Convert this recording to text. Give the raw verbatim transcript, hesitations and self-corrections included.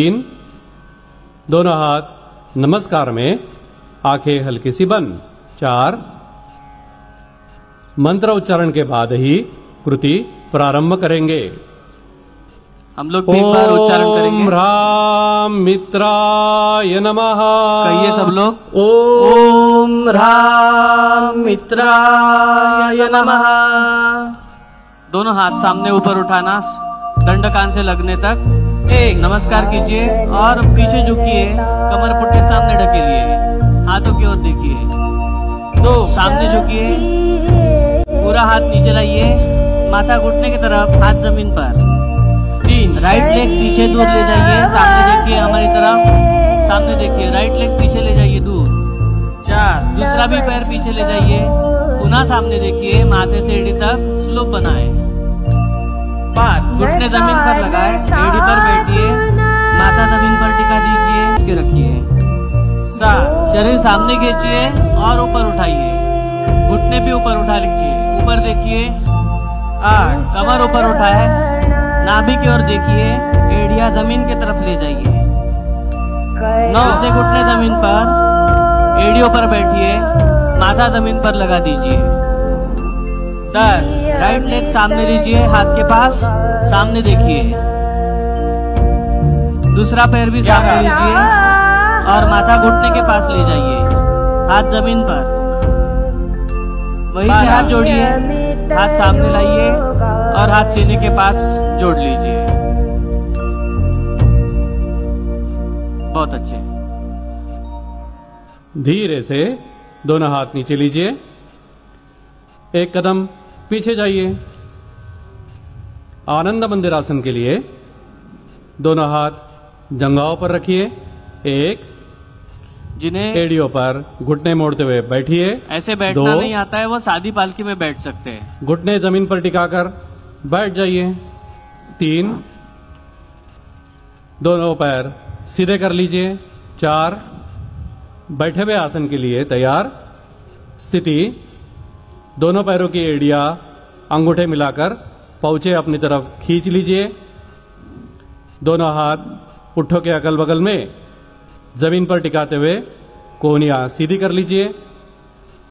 तीन, दोनों हाथ नमस्कार में, आंखें हल्की सी बंद। चार, मंत्र उच्चारण के बाद ही कृति प्रारंभ करेंगे। हम लोग तीन बार उच्चारण करेंगे। ओम ह्रां मित्राय नमः। कहिए सब लोग, ओम ह्रां मित्राय नमः। दोनों हाथ सामने ऊपर उठाना, दंड कान से लगने तक। एक, नमस्कार कीजिए और पीछे झुकिए, कमर पुट्ठी सामने ढकेलिए, हाथों की ओर देखिए। दो, सामने झुकिए, पूरा हाथ नीचे लाइए, माथा घुटने की तरफ, हाथ जमीन पर। तीन, राइट लेग पीछे दूर ले जाइए, सामने देखिए हमारी तरफ, सामने देखिए, राइट लेग पीछे ले जाइए दूर। चार, दूसरा भी पैर पीछे ले जाइए, पुनः सामने देखिए, माथे से एड़ी तक स्लोप बनाए। पाँच, घुटने जमीन पर लगाए, एड़ी पर बैठिए, माथा जमीन पर टिका दीजिए के रखिए। सात, शरीर सामने खींचिए और ऊपर उठाइए, घुटने भी ऊपर उठा लीजिए, ऊपर देखिए। आठ, कमर ऊपर उठाए, नाभि की ओर देखिए, एड़िया जमीन की तरफ ले जाइए। नौ, से घुटने जमीन पर, एड़ियों पर बैठिए, माथा जमीन पर लगा दीजिए। दस, राइट लेग सामने लीजिए, हाथ के पास, सामने देखिए, दूसरा पैर भी सामने लीजिए और माथा घुटने के पास ले जाइए, हाथ जमीन पर। वहीं से हाथ जोड़िए, हाथ सामने लाइए और हाथ सीने के पास जोड़ लीजिए। बहुत अच्छे। धीरे से दोनों हाथ नीचे लीजिए, एक कदम पीछे जाइए। आनंद मंदिर आसन के लिए दोनों हाथ जंघाओं पर रखिए, एक, जिन्हें एड़ियों पर घुटने मोड़ते हुए बैठिए। ऐसे बैठना नहीं आता है वो सादी पालकी में बैठ सकते हैं, घुटने जमीन पर टिकाकर बैठ जाइए। तीन, दोनों पैर सीधे कर लीजिए। चार, बैठे हुए आसन के लिए तैयार स्थिति, दोनों पैरों की एड़िया अंगूठे मिलाकर पाउचे अपनी तरफ खींच लीजिए। दोनों हाथ पुट्ठों के अगल बगल में जमीन पर टिकाते हुए कोहनियाँ सीधी कर लीजिए।